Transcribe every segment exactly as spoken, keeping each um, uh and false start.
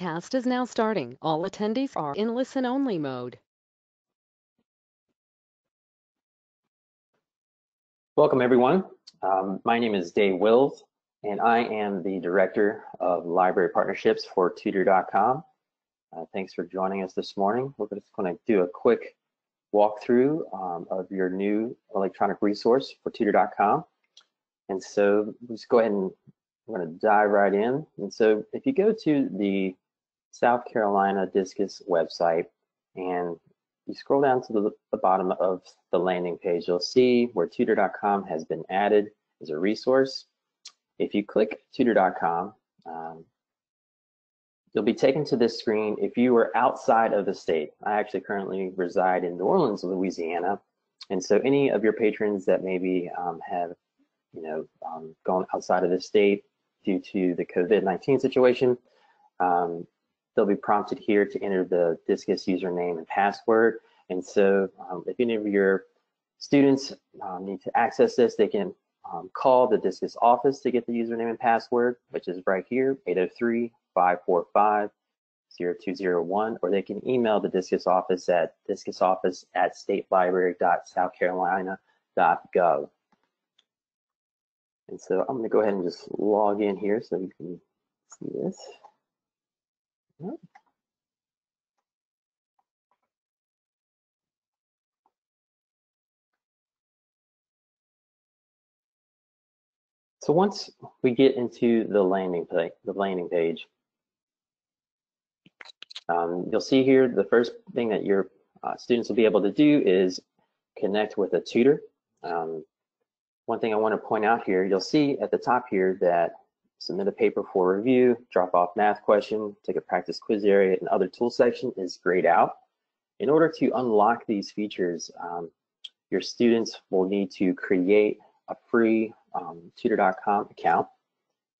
broadcast is now starting. All attendees are in listen-only mode. Welcome, everyone. Um, my name is Dave Wills, and I am the Director of Library Partnerships for Tutor dot com. Uh, thanks for joining us this morning. We're just going to do a quick walkthrough um, of your new electronic resource for Tutor dot com. And so let's go ahead and we're going to dive right in. And so if you go to the South Carolina Discus website and you scroll down to the, the bottom of the landing page, you'll see where Tutor dot com has been added as a resource. If you click Tutor dot com, um, you'll be taken to this screen if you were outside of the state. I actually currently reside in New Orleans, Louisiana. And so any of your patrons that maybe um, have you know, um, gone outside of the state due to the COVID nineteen situation, um, they'll be prompted here to enter the Discus username and password. And so um, if any of your students um, need to access this, they can um, call the Discus office to get the username and password, which is right here, eight oh three, five four five, oh two oh one, or they can email the Discus office at discus office at state library dot south carolina dot gov. And so I'm going to go ahead and just log in here so you can see this. So once we get into the landing page, the landing page, um, you'll see here the first thing that your uh, students will be able to do is connect with a tutor. Um, One thing I want to point out here, you'll see at the top here that submit a paper for review, drop off math question, take a practice quiz area, and other tool section is grayed out. In order to unlock these features, um, your students will need to create a free um, Tutor dot com account.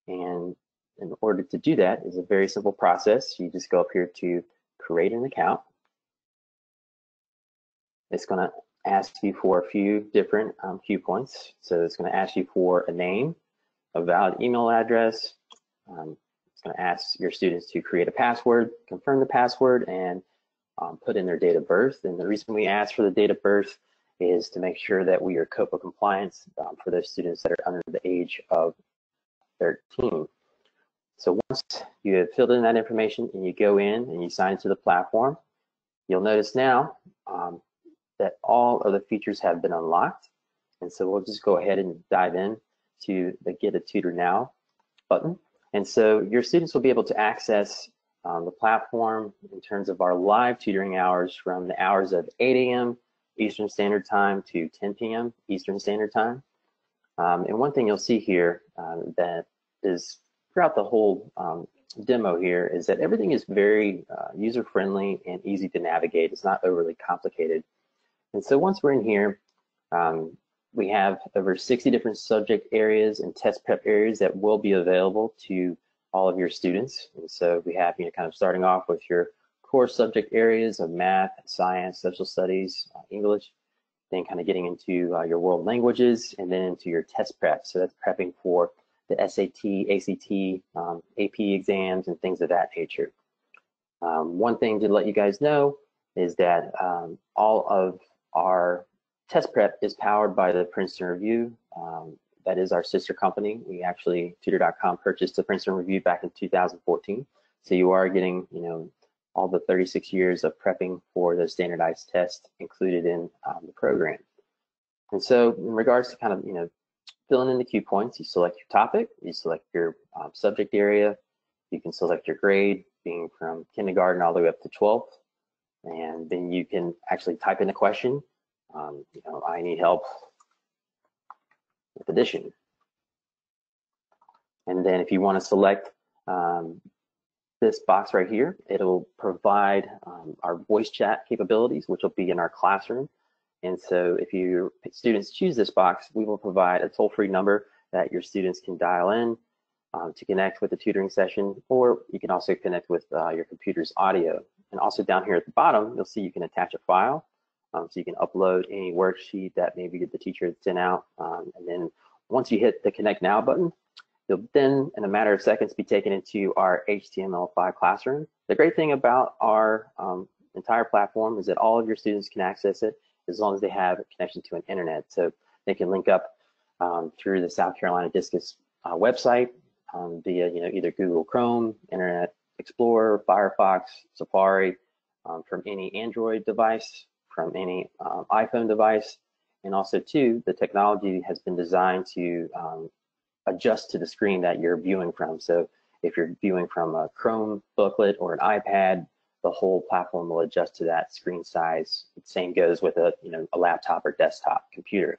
And in order to do that is a very simple process. You just go up here to create an account. It's going to ask you for a few different um, cue points. So it's going to ask you for a name, a valid email address. Um, it's going to ask your students to create a password, confirm the password, and um, put in their date of birth. And the reason we ask for the date of birth is to make sure that we are COPPA compliant um, for those students that are under the age of thirteen. So once you have filled in that information and you go in and you sign into the platform, you'll notice now um, that all of the features have been unlocked. And so we'll just go ahead and dive in to the Get a Tutor Now button. And so your students will be able to access um, the platform in terms of our live tutoring hours from the hours of eight A M Eastern Standard Time to ten P M Eastern Standard Time. Um, and one thing you'll see here um, that is throughout the whole um, demo here is that everything is very uh, user-friendly and easy to navigate. It's not overly complicated. And so once we're in here, um, we have over sixty different subject areas and test prep areas that will be available to all of your students. And so we have, you know, kind of starting off with your core subject areas of math, science, social studies, uh, English, then kind of getting into uh, your world languages, and then into your test prep. So that's prepping for the S A T, A C T, um, A P exams, and things of that nature. Um, one thing to let you guys know is that um, all of our test prep is powered by the Princeton Review. Um, that is our sister company. We actually, Tutor dot com purchased the Princeton Review back in two thousand fourteen. So you are getting, you know, all the thirty-six years of prepping for the standardized test included in um, the program. And so in regards to kind of, you know, filling in the cue points, you select your topic, you select your um, subject area, you can select your grade being from kindergarten all the way up to twelfth. And then you can actually type in a question. Um, you know, I need help with addition. And then if you want to select um, this box right here, it'll provide um, our voice chat capabilities, which will be in our classroom. And so if your students choose this box, we will provide a toll-free number that your students can dial in um, to connect with the tutoring session, or you can also connect with uh, your computer's audio. And also down here at the bottom, you'll see you can attach a file. Um, so you can upload any worksheet that maybe the teacher sent out. Um, and then once you hit the Connect Now button, You'll then, in a matter of seconds, be taken into our H T M L five classroom. The great thing about our um, entire platform is that all of your students can access it as long as they have a connection to an internet. So they can link up um, through the South Carolina Discus uh, website um, via you know, either Google Chrome, Internet Explorer, Firefox, Safari, um, from any Android device, from any um, iPhone device. And also too, the technology has been designed to um, adjust to the screen that you're viewing from. So if you're viewing from a Chrome booklet or an iPad, the whole platform will adjust to that screen size. The same goes with a, you know, a laptop or desktop computer.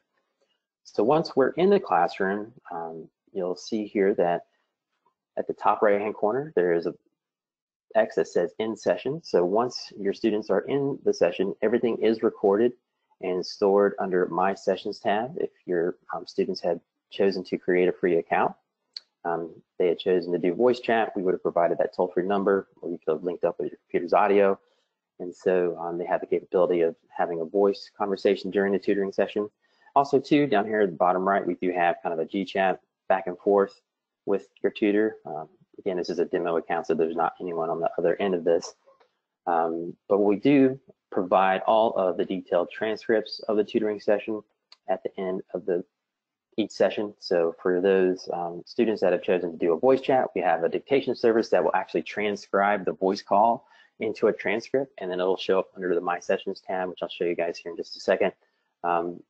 So once we're in the classroom, um, you'll see here that at the top right-hand corner, there is a X that says in session. So once your students are in the session, everything is recorded and stored under My Sessions tab. If your um, students had chosen to create a free account, um, they had chosen to do voice chat, we would have provided that toll-free number, or you could have linked up with your computer's audio. And so um, they have the capability of having a voice conversation during the tutoring session. Also too, down here at the bottom right, we do have kind of a G chat back and forth with your tutor. Um, again, this is a demo account, so there's not anyone on the other end of this. Um, but we do provide all of the detailed transcripts of the tutoring session at the end of the each session. So for those um, students that have chosen to do a voice chat, we have a dictation service that will actually transcribe the voice call into a transcript, and then it'll show up under the My Sessions tab, which I'll show you guys here in just a second, um,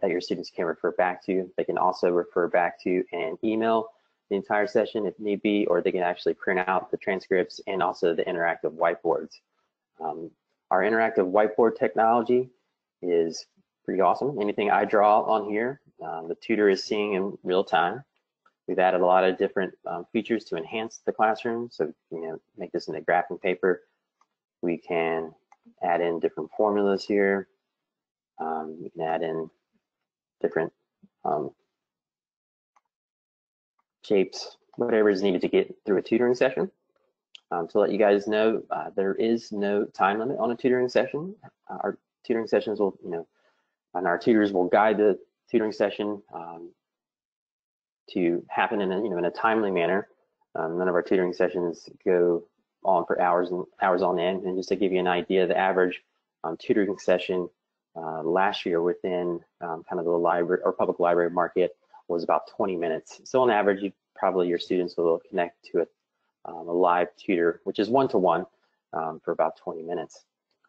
that your students can refer back to. They can also refer back to and email the entire session if need be, or they can actually print out the transcripts and also the interactive whiteboards. Um, our interactive whiteboard technology is pretty awesome. Anything I draw on here, um, the tutor is seeing in real time. We've added a lot of different um, features to enhance the classroom. So, you know, make this into graphing paper. We can add in different formulas here. Um, you can add in different um, shapes, whatever is needed to get through a tutoring session. Um, to let you guys know, uh, there is no time limit on a tutoring session. Uh, our tutoring sessions will, you know, and our tutors will guide the tutoring session um, to happen in a, you know, in a timely manner. Um, none of our tutoring sessions go on for hours and hours on end. And just to give you an idea, the average um, tutoring session uh, last year within um, kind of the library or public library market was about twenty minutes. So on average, you probably your students will connect to a, um, a live tutor, which is one-to-one um, for about twenty minutes.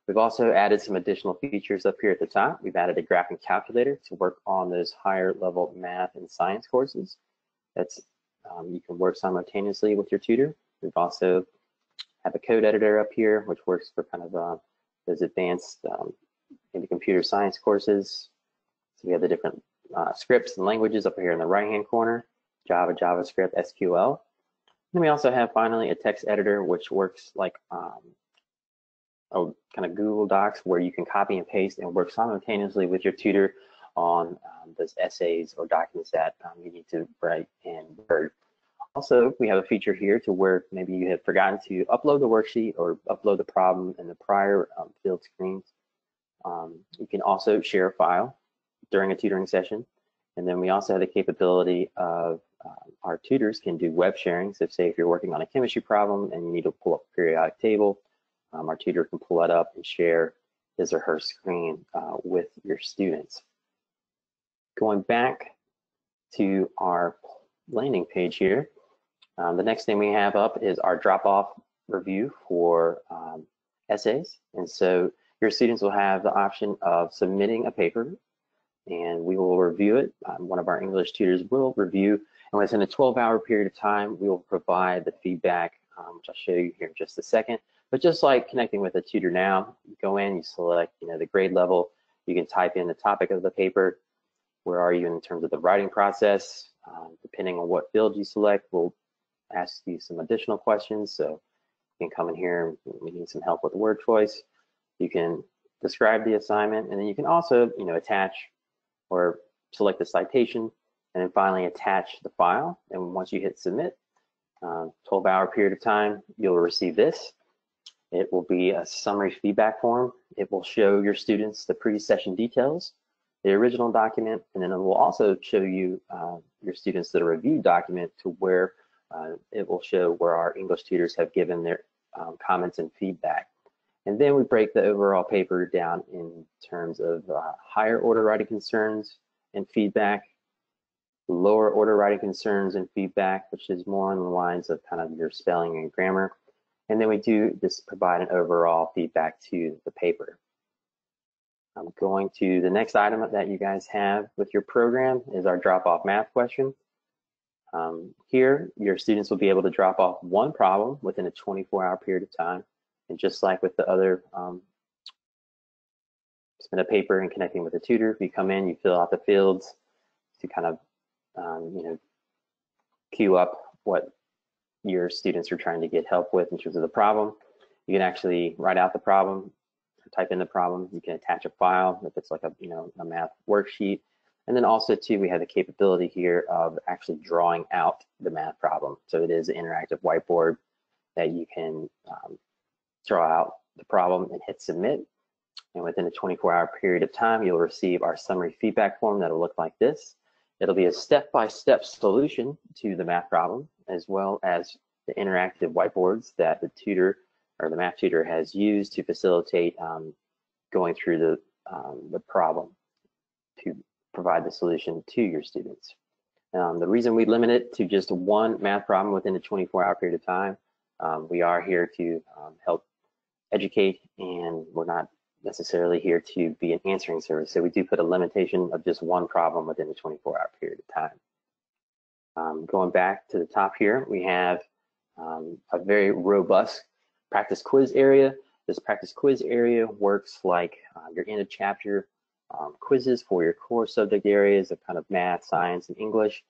We've also added some additional features up here at the top. We've added a graphing calculator to work on those higher level math and science courses. That's um, you can work simultaneously with your tutor. We've also have a code editor up here, which works for kind of uh, those advanced um, into computer science courses. So we have the different uh, scripts and languages up here in the right-hand corner: Java, JavaScript, S Q L. And we also have finally a text editor, which works like um, a kind of Google Docs, where you can copy and paste and work simultaneously with your tutor on um, those essays or documents that um, you need to write in Word. Also, we have a feature here to where maybe you have forgotten to upload the worksheet or upload the problem in the prior um, field screens. Um, you can also share a file during a tutoring session. And then we also have the capability of uh, our tutors can do web sharing. So say if you're working on a chemistry problem and you need to pull up a periodic table, Um, our tutor can pull that up and share his or her screen uh, with your students. Going back to our landing page here, um, the next thing we have up is our drop-off review for um, essays. And so your students will have the option of submitting a paper, and we will review it. Um, one of our English tutors will review, and within a twelve hour period of time, we will provide the feedback, um, which I'll show you here in just a second. But just like connecting with a tutor now, you go in, you select, you know, the grade level, you can type in the topic of the paper, where are you in terms of the writing process, um, depending on what field you select, we'll ask you some additional questions. So you can come in here and we need some help with word choice. You can describe the assignment, and then you can also, you know, attach or select the citation, and then finally attach the file. And once you hit submit, um, twelve hour period of time, you'll receive this. It will be a summary feedback form. It will show your students the pre-session details. the original document, and then it will also show you uh, your students the review document, to where uh, it will show where our English tutors have given their um, comments and feedback. And then we break the overall paper down in terms of uh, higher order writing concerns and feedback, lower order writing concerns and feedback, which is more on the lines of kind of your spelling and grammar. And then we do just provide an overall feedback to the paper. I'm going to the next item that you guys have with your program is our drop-off math question. Um, here, your students will be able to drop off one problem within a twenty-four hour period of time. And just like with the other um, submit a paper and connecting with a tutor, if you come in, you fill out the fields to kind of um, you know, queue up what your students are trying to get help with in terms of the problem. You can actually write out the problem, type in the problem. You can attach a file if it's like a you know a math worksheet, and then also too we have the capability here of actually drawing out the math problem. So it is an interactive whiteboard that you can um, draw out the problem and hit submit, and within a twenty-four hour period of time you'll receive our summary feedback form that'll look like this. It'll be a step-by-step solution to the math problem, as well as the interactive whiteboards that the tutor or the math tutor has used to facilitate um, going through the, um, the problem to provide the solution to your students. Um, the reason we limit it to just one math problem within a twenty-four hour period of time, um, we are here to um, help educate, and we're not necessarily here to be an answering service. So we do put a limitation of just one problem within the twenty-four hour period of time. Um, going back to the top here, we have um, a very robust practice quiz area. This practice quiz area works like uh, your end of chapter um, quizzes for your core subject areas of kind of math, science, and English.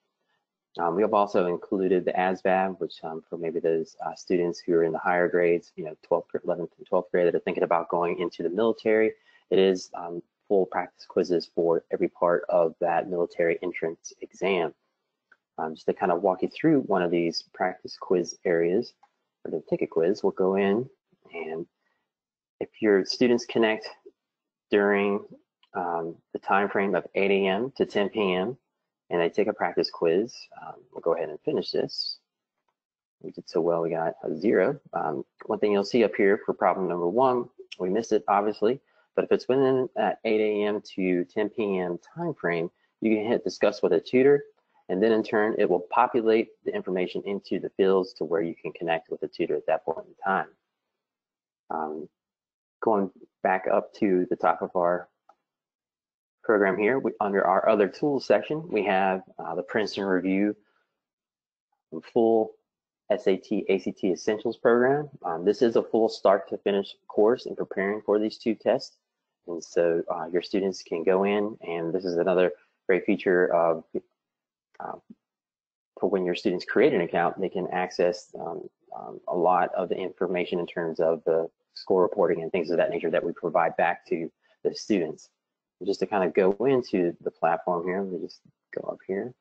Um, we have also included the A S V A B, which um, for maybe those uh, students who are in the higher grades, you know, twelfth, eleventh, and twelfth grade that are thinking about going into the military. It is um, full practice quizzes for every part of that military entrance exam. Um, just to kind of walk you through one of these practice quiz areas, or to take a quiz, we'll go in, and if your students connect during um, the time frame of eight A M to ten P M and they take a practice quiz, um, we'll go ahead and finish this. We did so well, we got a zero. Um, one thing you'll see up here for problem number one, we missed it obviously, but if it's within that eight A M to ten P M time frame, you can hit discuss with a tutor, and then in turn, it will populate the information into the fields to where you can connect with a tutor at that point in time. Um, going back up to the top of our program here, we, under our other tools section, we have uh, the Princeton Review full S A T, A C T Essentials program. Um, this is a full start to finish course in preparing for these two tests. And so uh, your students can go in, and this is another great feature of Um, for when your students create an account, they can access um, um, a lot of the information in terms of the score reporting and things of that nature that we provide back to the students. And just to kind of go into the platform here, let me just go up here.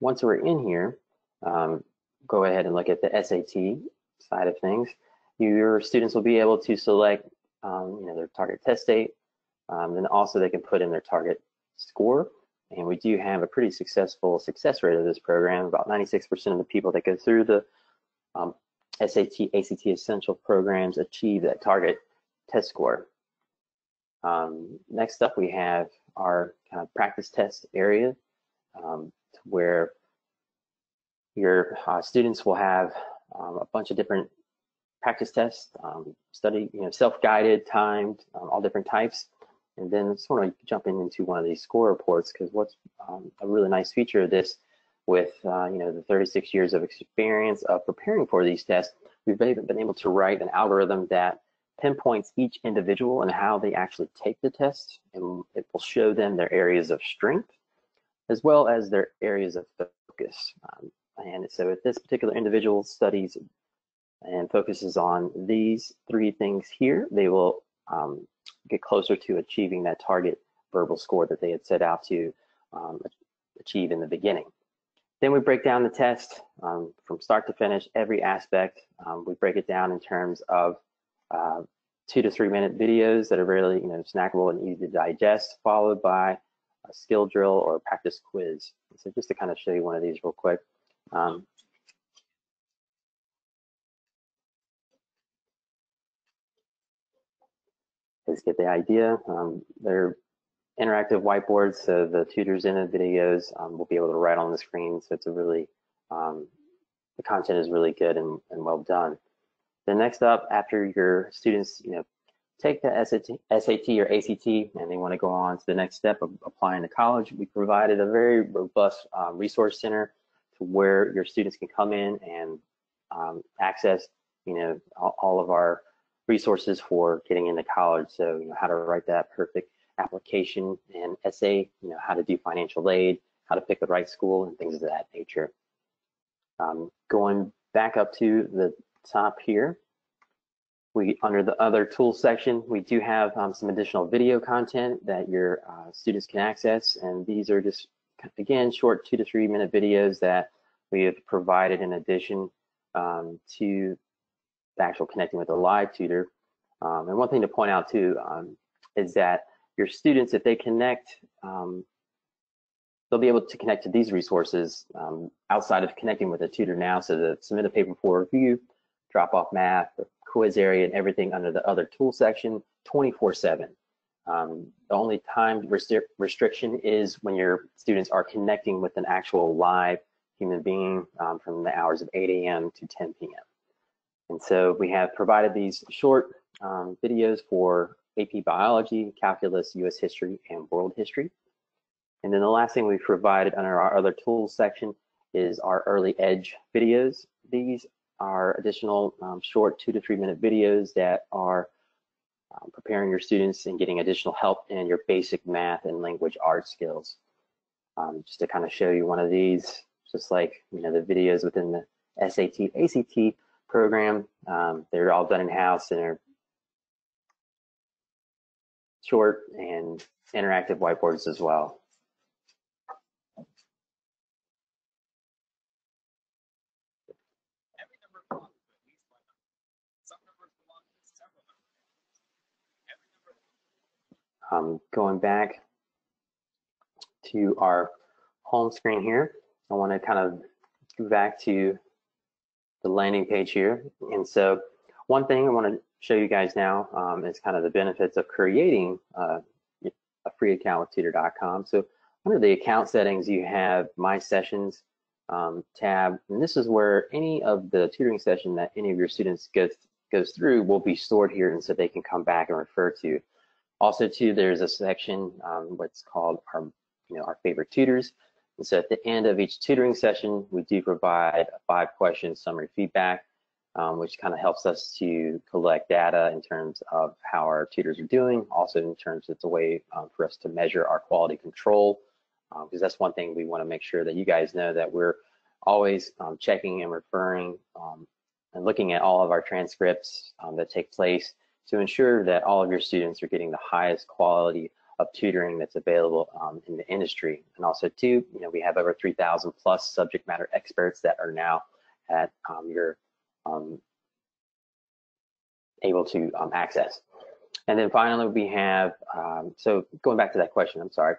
Once we're in here, um, go ahead and look at the S A T side of things. Your students will be able to select um, you know, their target test date, um, and also they can put in their target score, and we do have a pretty successful success rate of this program. About ninety-six percent of the people that go through the um, S A T, A C T Essential programs achieve that target test score. Um, next up, we have our kind of practice test area, um, where your uh, students will have um, a bunch of different practice tests, um, study, you know, self-guided, timed, um, all different types. And then I just want to jump in into one of these score reports, because what's um, a really nice feature of this, with uh, you know the thirty-six years of experience of preparing for these tests, we've been, been able to write an algorithm that pinpoints each individual and how they actually take the test, and it will show them their areas of strength as well as their areas of focus. Um, and so if this particular individual studies and focuses on these three things here, they will um, get closer to achieving that target verbal score that they had set out to um, achieve in the beginning. Then we break down the test um, from start to finish, every aspect. Um, we break it down in terms of uh, two to three minute videos that are really, you know, snackable and easy to digest, followed by a skill drill or a practice quiz. So just to kind of show you one of these real quick. Um, just get the idea. Um, they're interactive whiteboards, so the tutors in the videos um, will be able to write on the screen. So it's a really, um, the content is really good and, and well done. Then next up, after your students, you know, take the S A T or A C T and they want to go on to the next step of applying to college, we provided a very robust uh, resource center to where your students can come in and um, access, you know, all, all of our resources for getting into college. So, you know, how to write that perfect application and essay, you know, how to do financial aid, how to pick the right school, and things of that nature. Um, going back up to the top here, we, under the other tools section, we do have um, some additional video content that your uh, students can access, and these are just, again, short two to three minute videos that we have provided in addition um, to the actual connecting with a live tutor. Um, and one thing to point out too um, is that your students, if they connect, um, they'll be able to connect to these resources um, outside of connecting with a tutor now. So the submit a paper for review, drop off math, quiz area, and everything under the other tool section twenty-four seven. Um, the only time restri restriction is when your students are connecting with an actual live human being um, from the hours of eight A M to ten P M And so we have provided these short um, videos for A P Biology, Calculus, U S History, and World History. And then the last thing we've provided under our other tools section is our Early Edge videos. These are additional um, short two to three minute videos that are um, preparing your students and getting additional help in your basic math and language art skills. Um, just to kind of show you one of these, just like, you know, the videos within the S A T, A C T program, um, they're all done in-house and are short and interactive whiteboards as well. Um, going back to our home screen here, I want to kind of go back to the landing page here. And so one thing I want to show you guys now um, is kind of the benefits of creating uh, a free account with Tutor dot com. So under the account settings, you have My Sessions um, tab, and this is where any of the tutoring session that any of your students goes, goes through will be stored here, and so they can come back and refer to. Also, too, there's a section, um, what's called our, you know, our favorite tutors. And so at the end of each tutoring session, we do provide a five question summary feedback, um, which kind of helps us to collect data in terms of how our tutors are doing. Also, in terms of the way um, for us to measure our quality control, because um, that's one thing we want to make sure that you guys know, that we're always um, checking and referring um, and looking at all of our transcripts um, that take place, to ensure that all of your students are getting the highest quality of tutoring that's available um, in the industry. And also too, you know, we have over three thousand plus subject matter experts that are now at um, your um, able to um, access. And then finally we have, um, so going back to that question, I'm sorry,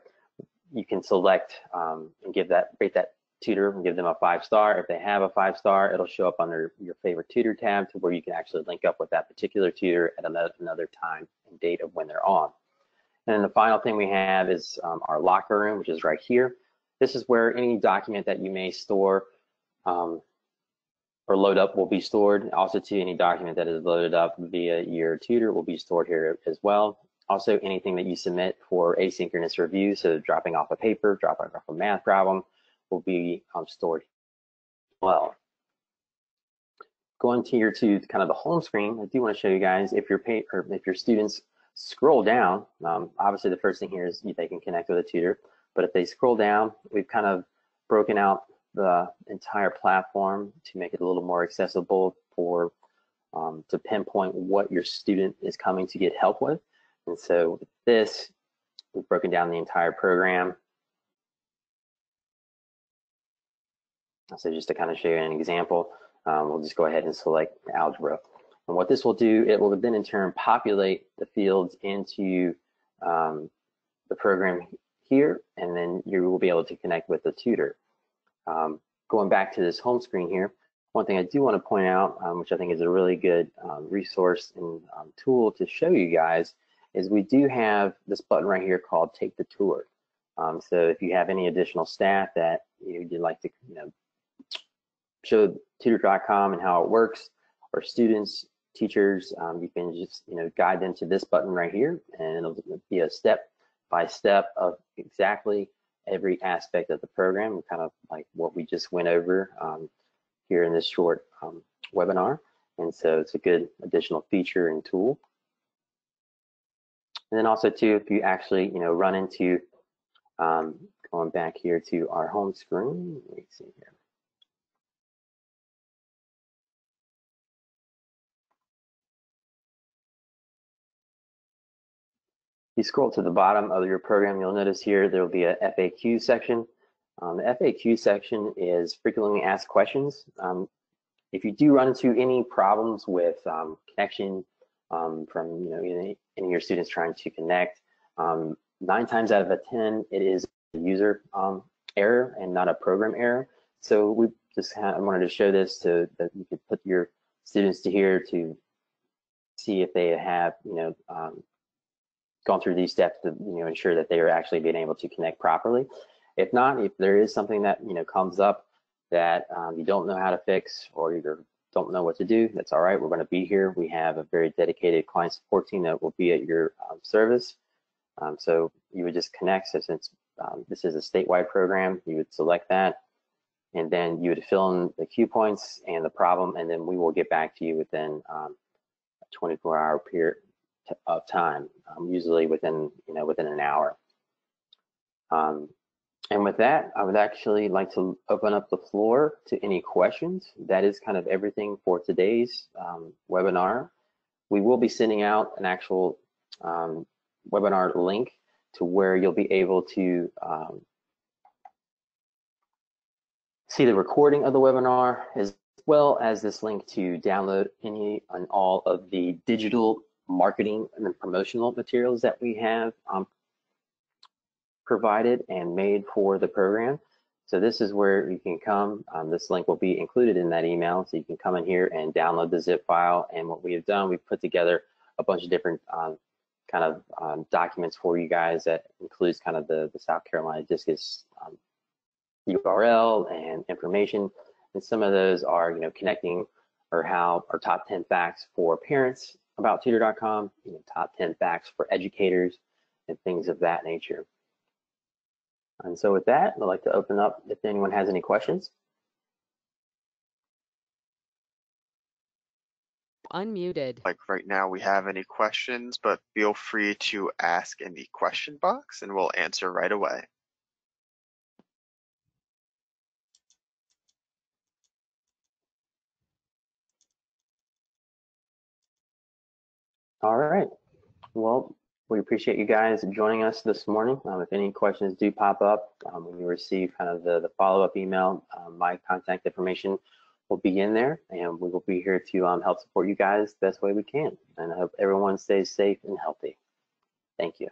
you can select um, and give that, rate that tutor and give them a five star. If they have a five star, it'll show up under your favorite tutor tab, to where you can actually link up with that particular tutor at another, another time and date of when they're on. And then the final thing we have is um, our locker room, which is right here. This is where any document that you may store um, or load up will be stored. Also, to any document that is loaded up via your tutor will be stored here as well. Also, anything that you submit for asynchronous review, so dropping off a paper, dropping off a math problem, will be um, stored well. Going to your to kind of the home screen, I do want to show you guys, if your pay, or if your students scroll down, um, obviously the first thing here is they can connect with a tutor, but if they scroll down, we've kind of broken out the entire platform to make it a little more accessible for um, to pinpoint what your student is coming to get help with. And so with this, we've broken down the entire program. So just to kind of show you an example, um, we'll just go ahead and select algebra. And what this will do, it will then in turn populate the fields into um, the program here, and then you will be able to connect with the tutor. Um, going back to this home screen here, one thing I do want to point out, um, which I think is a really good um, resource and um, tool to show you guys, is we do have this button right here called Take the Tour. Um, so if you have any additional staff that you'd like to you know, show Tutor dot com and how it works, or students, teachers, um, you can just you know guide them to this button right here, and it'll be a step-by-step of exactly every aspect of the program, kind of like what we just went over um, here in this short um, webinar. And so it's a good additional feature and tool. And then also too, if you actually you know run into um, going back here to our home screen, let me see here. You scroll to the bottom of your program, you'll notice here there will be a F A Q section. Um, the F A Q section is frequently asked questions. Um, if you do run into any problems with um, connection um, from you know any, any of your students trying to connect, um, nine times out of ten it is a user um, error and not a program error. So we just wanted to show this so that you could put your students to here to see if they have you know. Um, gone through these steps to you know ensure that they are actually being able to connect properly. If not, if there is something that you know comes up that um, you don't know how to fix or you don't know what to do, that's all right. We're going to be here. We have a very dedicated client support team that will be at your um, service. Um, so you would just connect. So since um, this is a statewide program, you would select that, and then you would fill in the cue points and the problem, and then we will get back to you within um, a twenty-four hour period of time, um, usually within you know within an hour. Um, and with that, I would actually like to open up the floor to any questions. That is kind of everything for today's um, webinar. We will be sending out an actual um, webinar link to where you'll be able to um, see the recording of the webinar, as well as this link to download any and all of the digital marketing and the promotional materials that we have um, provided and made for the program. So this is where you can come. Um, this link will be included in that email, so you can come in here and download the zip file. And what we have done, we've put together a bunch of different um, kind of um, documents for you guys that includes kind of the, the South Carolina Discus um, U R L and information. And some of those are, you know, connecting or how our top ten facts for parents about Tutor dot com, you know, top ten facts for educators and things of that nature. And so with that, I'd like to open up if anyone has any questions. Unmuted. Like right now we have any questions, but feel free to ask in the question box and we'll answer right away. All right. Well, we appreciate you guys joining us this morning. Um, if any questions do pop up, um, when you receive kind of the, the follow-up email, um, my contact information will be in there, and we will be here to um, help support you guys the best way we can. And I hope everyone stays safe and healthy. Thank you.